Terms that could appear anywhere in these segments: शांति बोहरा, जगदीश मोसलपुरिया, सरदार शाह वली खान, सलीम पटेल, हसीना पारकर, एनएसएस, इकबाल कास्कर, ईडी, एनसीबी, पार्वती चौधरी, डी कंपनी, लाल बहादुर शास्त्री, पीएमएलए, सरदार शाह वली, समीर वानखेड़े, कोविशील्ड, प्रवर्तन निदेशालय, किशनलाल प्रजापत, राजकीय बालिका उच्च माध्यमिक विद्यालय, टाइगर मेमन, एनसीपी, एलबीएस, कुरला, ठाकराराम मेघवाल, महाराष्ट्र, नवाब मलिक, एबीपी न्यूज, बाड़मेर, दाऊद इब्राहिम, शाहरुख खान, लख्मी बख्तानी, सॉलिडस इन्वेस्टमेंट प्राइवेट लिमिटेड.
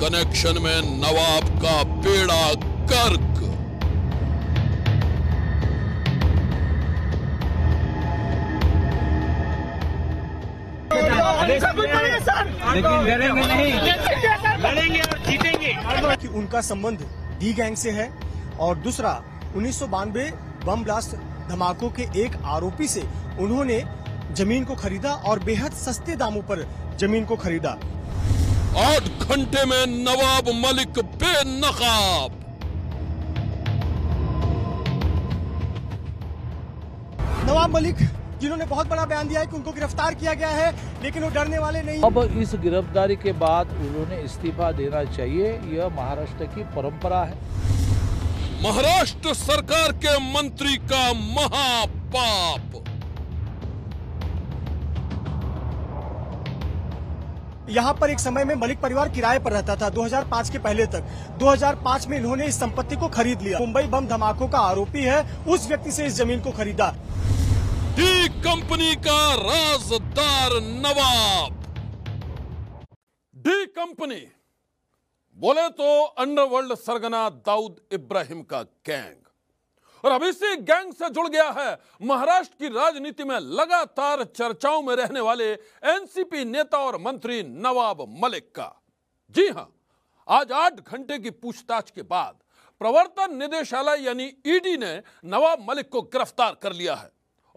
Connection में नवाब का बेड़ा गर्क। लेकिन लड़ेंगे नहीं, लड़ेंगे और जीतेंगे कि उनका संबंध डी गैंग से है और दूसरा 1992 बम ब्लास्ट धमाकों के एक आरोपी से उन्होंने जमीन को खरीदा और बेहद सस्ते दामों पर जमीन को खरीदा। 8 घंटे में नवाब मलिक बेनकाब। नवाब मलिक जिन्होंने बहुत बड़ा बयान दिया है कि उनको गिरफ्तार किया गया है, लेकिन वो डरने वाले नहीं। अब इस गिरफ्तारी के बाद उन्होंने इस्तीफा देना चाहिए, यह महाराष्ट्र की परंपरा है। महाराष्ट्र सरकार के मंत्री का महापाप। यहाँ पर एक समय में मलिक परिवार किराए पर रहता था 2005 के पहले तक। 2005 में इन्होंने इस संपत्ति को खरीद लिया। मुंबई बम धमाकों का आरोपी है, उस व्यक्ति से इस जमीन को खरीदा। डी कंपनी का राजदार नवाब। डी कंपनी बोले तो अंडरवर्ल्ड सरगना दाऊद इब्राहिम का गैंग, और अब इसी गैंग से जुड़ गया है महाराष्ट्र की राजनीति में लगातार चर्चाओं में रहने वाले एनसीपी नेता और मंत्री नवाब मलिक का। जी हां, आज 8 घंटे की पूछताछ के बाद प्रवर्तन निदेशालय यानी ईडी ने नवाब मलिक को गिरफ्तार कर लिया है।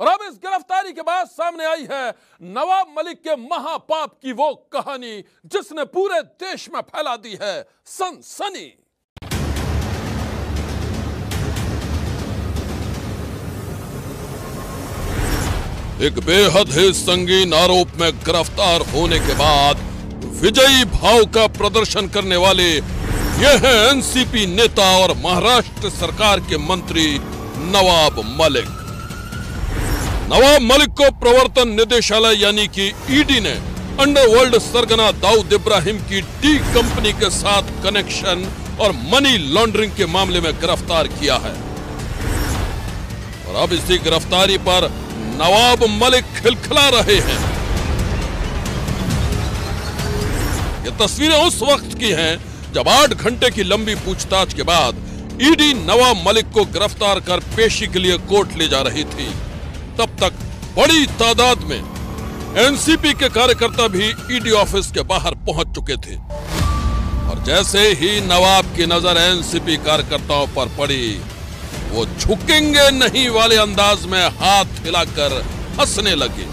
और अब इस गिरफ्तारी के बाद सामने आई है नवाब मलिक के महापाप की वो कहानी जिसने पूरे देश में फैला दी है सनसनी। एक बेहद ही संगीन आरोप में गिरफ्तार होने के बाद विजयी भाव का प्रदर्शन करने वाले यह है एनसीपी नेता और महाराष्ट्र सरकार के मंत्री नवाब मलिक। नवाब मलिक को प्रवर्तन निदेशालय यानी कि ईडी ने अंडरवर्ल्ड सरगना दाऊद इब्राहिम की डी कंपनी के साथ कनेक्शन और मनी लॉन्ड्रिंग के मामले में गिरफ्तार किया है। और अब इसी गिरफ्तारी पर नवाब मलिक खिलखिला रहे हैं। ये तस्वीरें उस वक्त की हैं जब 8 घंटे की लंबी पूछताछ के बाद ईडी नवाब मलिक को गिरफ्तार कर पेशी के लिए कोर्ट ले जा रही थी। तब तक बड़ी तादाद में एनसीपी के कार्यकर्ता भी ईडी ऑफिस के बाहर पहुंच चुके थे। और जैसे ही नवाब की नजर एनसीपी कार्यकर्ताओं पर पड़ी, वो झुकेंगे नहीं वाले अंदाज में हाथ हिलाकर हंसने लगे।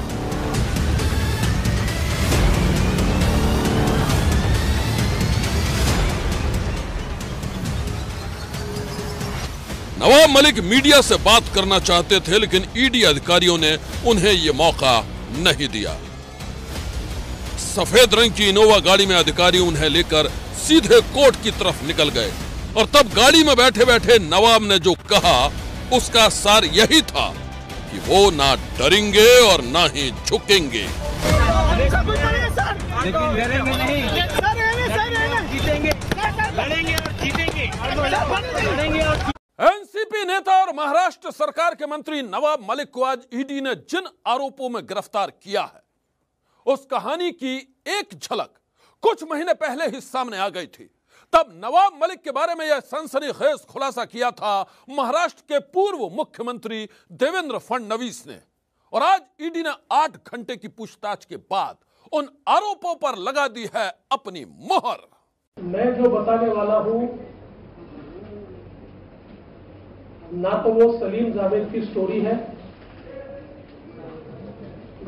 नवाब मलिक मीडिया से बात करना चाहते थे, लेकिन ईडी अधिकारियों ने उन्हें यह मौका नहीं दिया। सफेद रंग की इनोवा गाड़ी में अधिकारी उन्हें लेकर सीधे कोर्ट की तरफ निकल गए। और तब गाड़ी में बैठे बैठे नवाब ने जो कहा उसका सार यही था कि वो ना डरेंगे और ना ही झुकेंगे। एनसीपी नेता और महाराष्ट्र सरकार के मंत्री नवाब मलिक को आज ईडी ने जिन आरोपों में गिरफ्तार किया है उस कहानी की एक झलक कुछ महीने पहले ही सामने आ गई थी। तब नवाब मलिक के बारे में यह सनसनीखेज खुलासा किया था महाराष्ट्र के पूर्व मुख्यमंत्री देवेंद्र फडणवीस ने। और आज ईडी ने 8 घंटे की पूछताछ के बाद उन आरोपों पर लगा दी है अपनी मोहर। मैं जो बताने वाला हूं ना तो वो सलीम जावेद की स्टोरी है,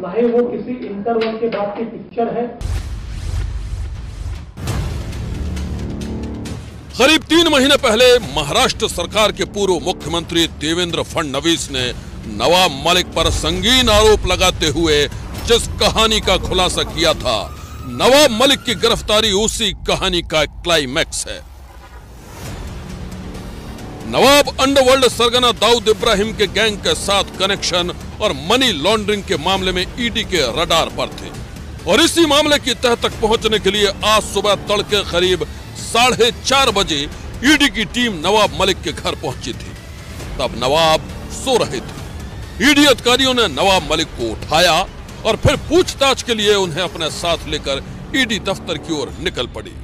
ना ही वो किसी इंटरवल के बाद की पिक्चर है। करीब 3 महीने पहले महाराष्ट्र सरकार के पूर्व मुख्यमंत्री देवेंद्र फडणवीस ने नवाब मलिक पर संगीन आरोप लगाते हुए जिस कहानी का खुलासा किया था, नवाब मलिक की गिरफ्तारी उसी कहानी का क्लाइमैक्स है। नवाब अंडरवर्ल्ड सरगना दाऊद इब्राहिम के गैंग के साथ कनेक्शन और मनी लॉन्ड्रिंग के मामले में ईडी के रडार पर थे। और इसी मामले की तह तक पहुंचने के लिए आज सुबह तड़के करीब 4:30 बजे ईडी की टीम नवाब मलिक के घर पहुंची थी। तब नवाब सो रहे थे। ईडी अधिकारियों ने नवाब मलिक को उठाया और फिर पूछताछ के लिए उन्हें अपने साथ लेकर ईडी दफ्तर की ओर निकल पड़ी।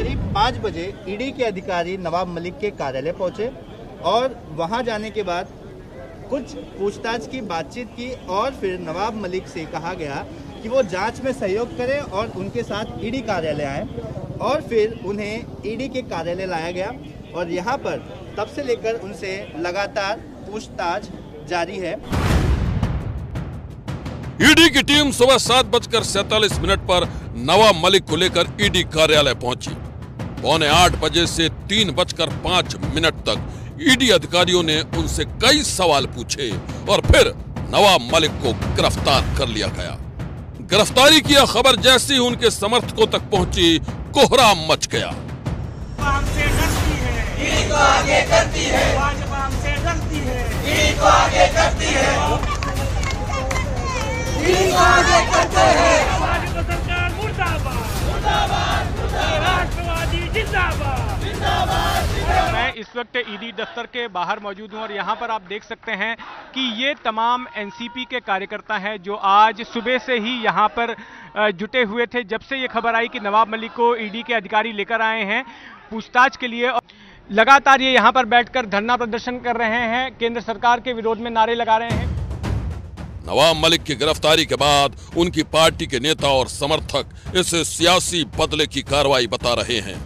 करीब 5 बजे ईडी के अधिकारी नवाब मलिक के कार्यालय पहुंचे और वहां जाने के बाद कुछ पूछताछ की, बातचीत की और फिर नवाब मलिक से कहा गया कि वो जांच में सहयोग करें और उनके साथ ईडी कार्यालय आए और फिर उन्हें ईडी के कार्यालय लाया गया और यहाँ पर तब से लेकर उनसे लगातार पूछताछ जारी है। ईडी की टीम सुबह 7:47 पर नवाब मलिक को लेकर ईडी कार्यालय पहुंची। पौने 8 बजे से 3:05 तक ईडी अधिकारियों ने उनसे कई सवाल पूछे और फिर नवाब मलिक को गिरफ्तार कर लिया गया। गिरफ्तारी की खबर जैसी उनके समर्थकों तक पहुंची, कोहराम मच गया। मैं इस वक्त ईडी दफ्तर के बाहर मौजूद हूं और यहां पर आप देख सकते हैं कि ये तमाम एनसीपी के कार्यकर्ता हैं जो आज सुबह से ही यहां पर जुटे हुए थे। जब से ये खबर आई कि नवाब मलिक को ईडी के अधिकारी लेकर आए हैं पूछताछ के लिए, लगातार ये यहाँ पर बैठकर धरना प्रदर्शन कर रहे हैं, केंद्र सरकार के विरोध में नारे लगा रहे हैं। नवाब मलिक की गिरफ्तारी के बाद उनकी पार्टी के नेता और समर्थक इसे सियासी बदले की कार्रवाई बता रहे हैं,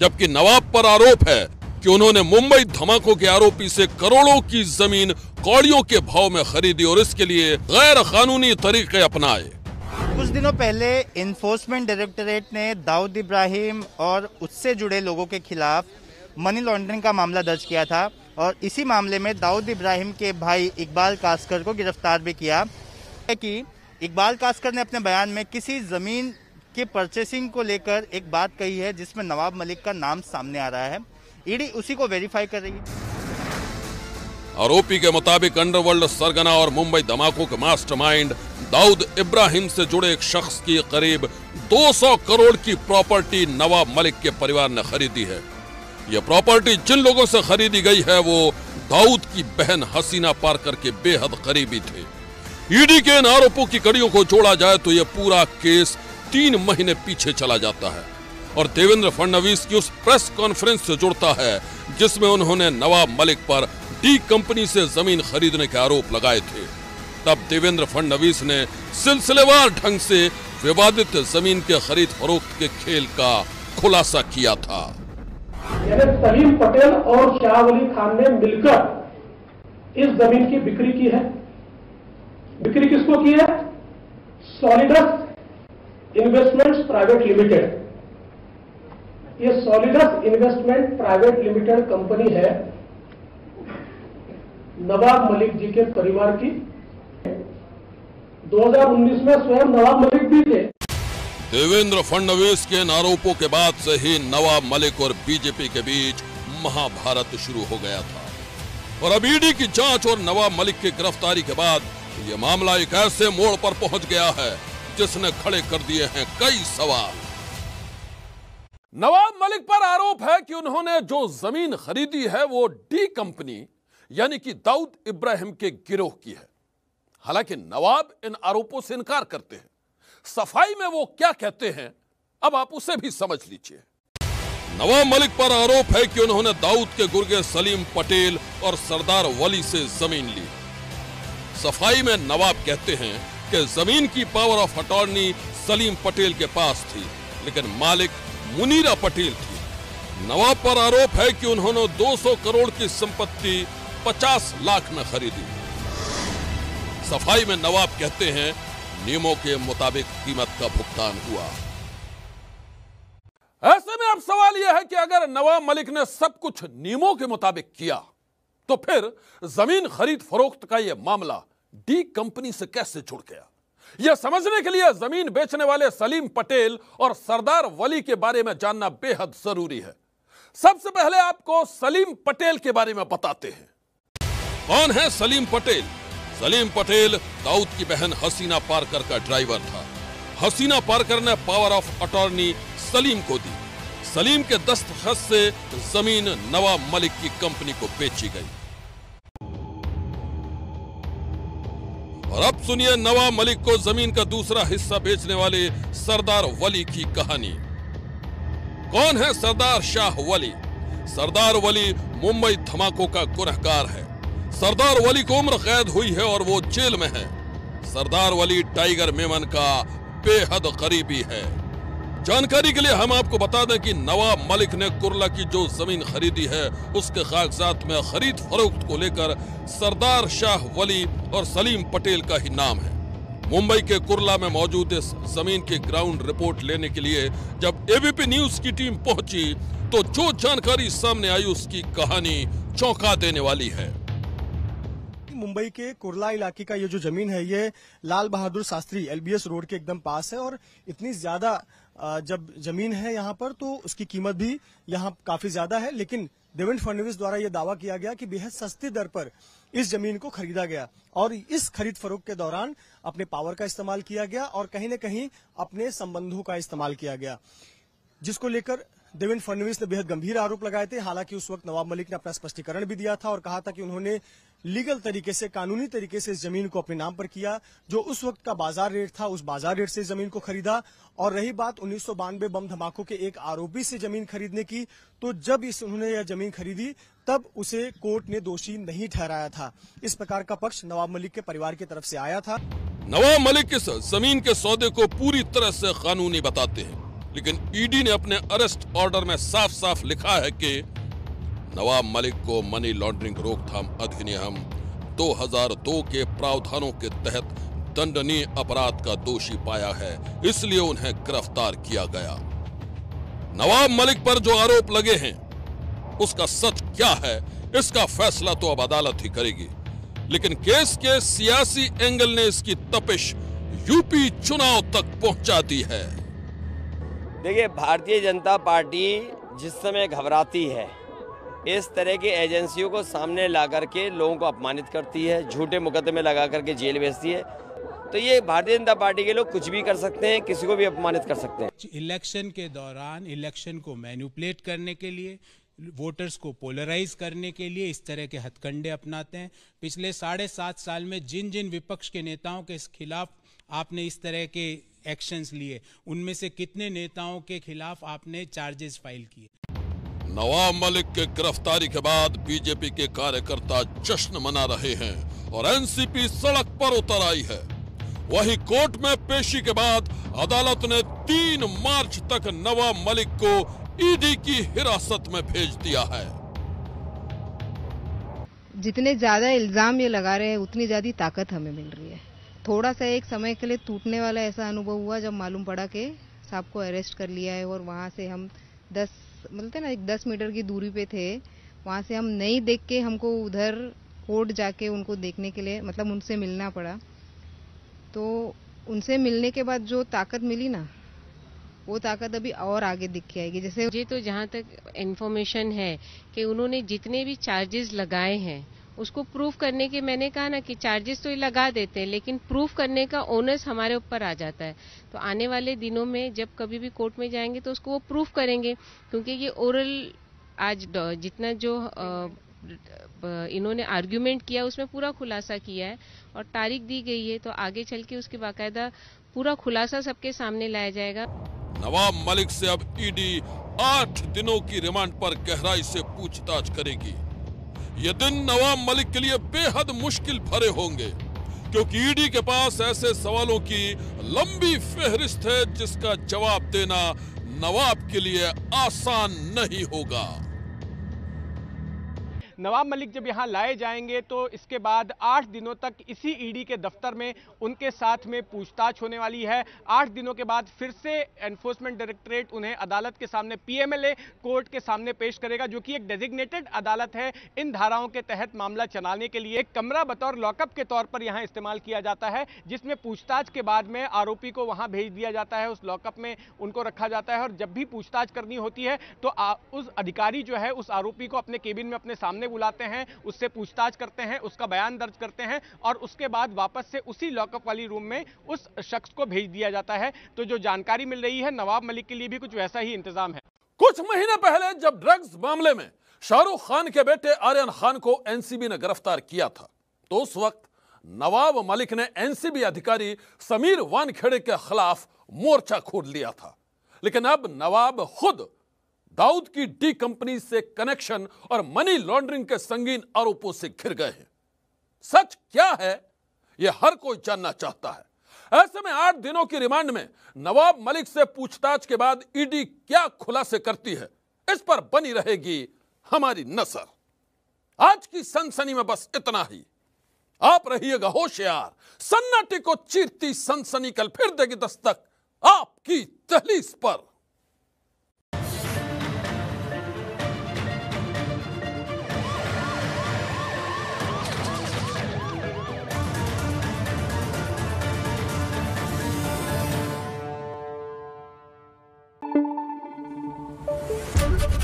जबकि नवाब पर आरोप है कि उन्होंने मुंबई धमाकों के आरोपी से करोड़ों की जमीन कौड़ियों के भाव में खरीदी और इसके लिए गैर कानूनी तरीके अपनाए। कुछ दिनों पहले एनफोर्समेंट डायरेक्टोरेट ने दाऊद इब्राहिम और उससे जुड़े लोगों के खिलाफ मनी लॉन्ड्रिंग का मामला दर्ज किया था और इसी मामले में दाऊद इब्राहिम के भाई इकबाल कास्कर को गिरफ्तार भी किया है कि इकबाल कास्कर ने अपने बयान में किसी ज़मीन के परचेसिंग को लेकर एक बात कही है जिसमें नवाब मलिक का नाम सामने आ रहा है। ईडी उसी को वेरीफाई कर रही है। आरोपी के मुताबिक अंडरवर्ल्ड सरगना और मुंबई धमाकों के मास्टरमाइंड दाऊद इब्राहिम से जुड़े एक शख्स की करीब 200 करोड़ की प्रॉपर्टी नवाब मलिक के परिवार ने खरीदी है। यह प्रॉपर्टी जिन लोगों से खरीदी गई है वो दाऊद की बहन हसीना पारकर के बेहद करीबी थे। ईडी के इन आरोपों की कड़ियों को जोड़ा जाए तो यह पूरा केस 3 महीने पीछे चला जाता है और देवेंद्र फडणवीस की उस प्रेस कॉन्फ्रेंस से जुड़ता है जिसमें उन्होंने नवाब मलिक पर डी कंपनी से जमीन खरीदने के आरोप लगाए थे। तब देवेंद्र फडणवीस ने सिलसिलेवार ढंग से विवादित जमीन के खरीद फरोख्त के खेल का खुलासा किया था। सलीम पटेल और शाह वली खान ने मिलकर इस जमीन की बिक्री की है। बिक्री किसको की है? सॉलिडस इन्वेस्टमेंट प्राइवेट लिमिटेड। ये सॉलिडस इन्वेस्टमेंट प्राइवेट लिमिटेड company है नवाब मलिक जी के परिवार की। 2019 में स्वयं नवाब मलिक भी थे। देवेंद्र फडणवीस के इन आरोपों के बाद से ही नवाब मलिक और बीजेपी के बीच महाभारत शुरू हो गया था और अब ईडी की जांच और नवाब मलिक की गिरफ्तारी के बाद यह मामला एक ऐसे मोड़ पर पहुंच गया है जिसने खड़े कर दिए हैं कई सवाल। नवाब मलिक पर आरोप है कि उन्होंने जो जमीन खरीदी है वो डी कंपनी यानी कि दाऊद इब्राहिम के गिरोह की है। हालांकि नवाब इन आरोपों से इनकार करते हैं। सफाई में वो क्या कहते हैं अब आप उसे भी समझ लीजिए। नवाब मलिक पर आरोप है कि उन्होंने दाऊद के गुर्गे सलीम पटेल और सरदार वली से जमीन ली। सफाई में नवाब कहते हैं कि जमीन की power of attorney सलीम पटेल के पास थी लेकिन मालिक मुनीरा पटेल थी। नवाब पर आरोप है कि उन्होंने 200 करोड़ की संपत्ति 50 लाख में खरीदी। सफाई में नवाब कहते हैं नियमों के मुताबिक कीमत का भुगतान हुआ। ऐसे में अब सवाल यह है कि अगर नवाब मलिक ने सब कुछ नियमों के मुताबिक किया तो फिर जमीन खरीद फरोख्त का यह मामला डी कंपनी से कैसे जुड़ गया? यह समझने के लिए जमीन बेचने वाले सलीम पटेल और सरदार वली के बारे में जानना बेहद जरूरी है। सबसे पहले आपको सलीम पटेल के बारे में बताते हैं। कौन है सलीम पटेल? सलीम पटेल दाऊद की बहन हसीना पारकर का ड्राइवर था। हसीना पारकर ने पावर ऑफ अटॉर्नी सलीम को दी। सलीम के दस्तखत से जमीन नवाब मलिक की कंपनी को बेची गई। और अब सुनिए नवाब मलिक को जमीन का दूसरा हिस्सा बेचने वाले सरदार वली की कहानी। कौन है सरदार शाह वली? सरदार वली मुंबई धमाकों का गुनहगार है। सरदार वली को उम्र कैद हुई है और वो जेल में है। सरदार वली टाइगर मेमन का बेहद करीबी है। जानकारी के लिए हम आपको बता दें कि नवाब मलिक ने कुरला की जो जमीन खरीदी है उसके कागजात में खरीद फरोख्त को लेकर सरदार शाह वली और सलीम पटेल का ही नाम है। मुंबई के कुरला में मौजूद इस जमीन की ग्राउंड रिपोर्ट लेने के लिए जब एबीपी न्यूज की टीम पहुंची तो जो जानकारी सामने आई उसकी कहानी चौंका देने वाली है। मुंबई के कुरला इलाके का ये जो जमीन है ये लाल बहादुर शास्त्री एलबीएस रोड के एकदम पास है और इतनी ज्यादा जब जमीन है यहाँ पर तो उसकी कीमत भी यहाँ काफी ज्यादा है। लेकिन देवेंद्र फडणवीस द्वारा यह दावा किया गया कि बेहद सस्ती दर पर इस जमीन को खरीदा गया और इस खरीद फरोख्त के दौरान अपने पावर का इस्तेमाल किया गया और कहीं न कहीं अपने संबंधों का इस्तेमाल किया गया, जिसको लेकर देवेंद्र फडणवीस ने बेहद गंभीर आरोप लगाए थे। हालांकि उस वक्त नवाब मलिक ने अपना स्पष्टीकरण भी दिया था और कहा था कि उन्होंने लीगल तरीके से, कानूनी तरीके से इस जमीन को अपने नाम पर किया। जो उस वक्त का बाजार रेट था उस बाजार रेट से इस जमीन को खरीदा। और रही बात 1992 बम धमाकों के एक आरोपी से जमीन खरीदने की, तो जब उन्होंने यह जमीन खरीदी तब उसे कोर्ट ने दोषी नहीं ठहराया था। इस प्रकार का पक्ष नवाब मलिक के परिवार की तरफ से आया था। नवाब मलिक इस जमीन के सौदे को पूरी तरह से कानूनी बताते हैं, लेकिन ईडी ने अपने अरेस्ट ऑर्डर में साफ साफ लिखा है कि नवाब मलिक को मनी लॉन्ड्रिंग रोकथाम अधिनियम 2002 के प्रावधानों के तहत दंडनीय अपराध का दोषी पाया है, इसलिए उन्हें गिरफ्तार किया गया। नवाब मलिक पर जो आरोप लगे हैं उसका सच क्या है, इसका फैसला तो अब अदालत ही करेगी। लेकिन केस के सियासी एंगल ने इसकी तपिश यूपी चुनाव तक पहुंचा दी है। देखिए, भारतीय जनता पार्टी जिस समय घबराती है इस तरह की एजेंसियों को सामने ला करके लोगों को अपमानित करती है, झूठे मुकदमे लगा करके जेल भेजती है, तो ये भारतीय जनता पार्टी के लोग कुछ भी कर सकते हैं, किसी को भी अपमानित कर सकते हैं। इलेक्शन के दौरान इलेक्शन को मैनिपुलेट करने के लिए, वोटर्स को पोलराइज करने के लिए इस तरह के हथकंडे अपनाते हैं। पिछले 7.5 साल में जिन जिन विपक्ष के नेताओं के खिलाफ आपने इस तरह के एक्शंस लिए, उनमें से कितने नेताओं के खिलाफ आपने चार्जेस फाइल किए? नवाब मलिक के गिरफ्तारी के बाद बीजेपी के कार्यकर्ता जश्न मना रहे हैं और एनसीपी सड़क पर उतर आई है। वहीं कोर्ट में पेशी के बाद अदालत ने 3 मार्च तक नवाब मलिक को ईडी की हिरासत में भेज दिया है। जितने ज्यादा इल्जाम ये लगा रहे हैं उतनी ज्यादा ताकत हमें मिल रही है। थोड़ा सा एक समय के लिए टूटने वाला ऐसा अनुभव हुआ जब मालूम पड़ा कि साहब को अरेस्ट कर लिया है और वहाँ से हम 10 मीटर की दूरी पे थे। वहाँ से हम नहीं देख के हमको उधर कोर्ट जाके उनको देखने के लिए, मतलब उनसे मिलना पड़ा। तो उनसे मिलने के बाद जो ताकत मिली ना, वो ताकत अभी और आगे दिख के आएगी। जैसे मुझे तो जहाँ तक इन्फॉर्मेशन है कि उन्होंने जितने भी चार्जेस लगाए हैं उसको प्रूफ करने के, मैंने कहा ना कि चार्जेस तो ये लगा देते हैं लेकिन प्रूफ करने का ओनर्स हमारे ऊपर आ जाता है। तो आने वाले दिनों में जब कभी भी कोर्ट में जाएंगे तो उसको वो प्रूफ करेंगे, क्योंकि ये ओरल आज जितना जो इन्होंने आर्ग्यूमेंट किया उसमें पूरा खुलासा किया है और तारीख दी गई है, तो आगे चल के उसके बाकायदा पूरा खुलासा सबके सामने लाया जाएगा। नवाब मलिक से अब ईडी 8 दिनों की रिमांड पर गहराई से पूछताछ करेगी। ये दिन नवाब मलिक के लिए बेहद मुश्किल भरे होंगे, क्योंकि ईडी के पास ऐसे सवालों की लंबी फेहरिस्त है जिसका जवाब देना नवाब के लिए आसान नहीं होगा। नवाब मलिक जब यहाँ लाए जाएंगे तो इसके बाद 8 दिनों तक इसी ईडी के दफ्तर में उनके साथ में पूछताछ होने वाली है। 8 दिनों के बाद फिर से एनफोर्समेंट डायरेक्टरेट उन्हें अदालत के सामने, पीएमएलए कोर्ट के सामने पेश करेगा, जो कि एक डेजिग्नेटेड अदालत है। इन धाराओं के तहत मामला चलाने के लिए एक कमरा बतौर लॉकअप के तौर पर यहाँ इस्तेमाल किया जाता है, जिसमें पूछताछ के बाद में आरोपी को वहाँ भेज दिया जाता है। उस लॉकअप में उनको रखा जाता है और जब भी पूछताछ करनी होती है तो उस अधिकारी जो है उस आरोपी को अपने केबिन में अपने सामने बुलाते हैं, उससे पूछताछ करते हैं, उसका बयान दर्ज करते हैं और उसके बाद वापस से उसी लॉकअप वाली रूम में उस शख्स को भेज दिया जाता है। तो जो जानकारी मिल रही है नवाब मलिक के लिए भी कुछ वैसा ही इंतजाम है। कुछ महीने पहले जब ड्रग्स मामले में शाहरुख खान के बेटे आर्यन खान को एनसीबी ने गिरफ्तार किया था तो उस वक्त नवाब मलिक ने एनसीबी अधिकारी समीर वानखेड़े के खिलाफ मोर्चा खोल लिया था, लेकिन अब नवाब खुद दाऊद की डी कंपनी से कनेक्शन और मनी लॉन्ड्रिंग के संगीन आरोपों से घिर गए हैं। सच क्या है यह हर कोई जानना चाहता है। ऐसे में 8 दिनों की रिमांड में नवाब मलिक से पूछताछ के बाद ईडी क्या खुलासे करती है, इस पर बनी रहेगी हमारी नजर। आज की सनसनी में बस इतना ही। आप रहिएगा होशियार, सन्नाटे को चीरती सनसनी कल फिर देगी दस्तक आपकी दहलीज पर।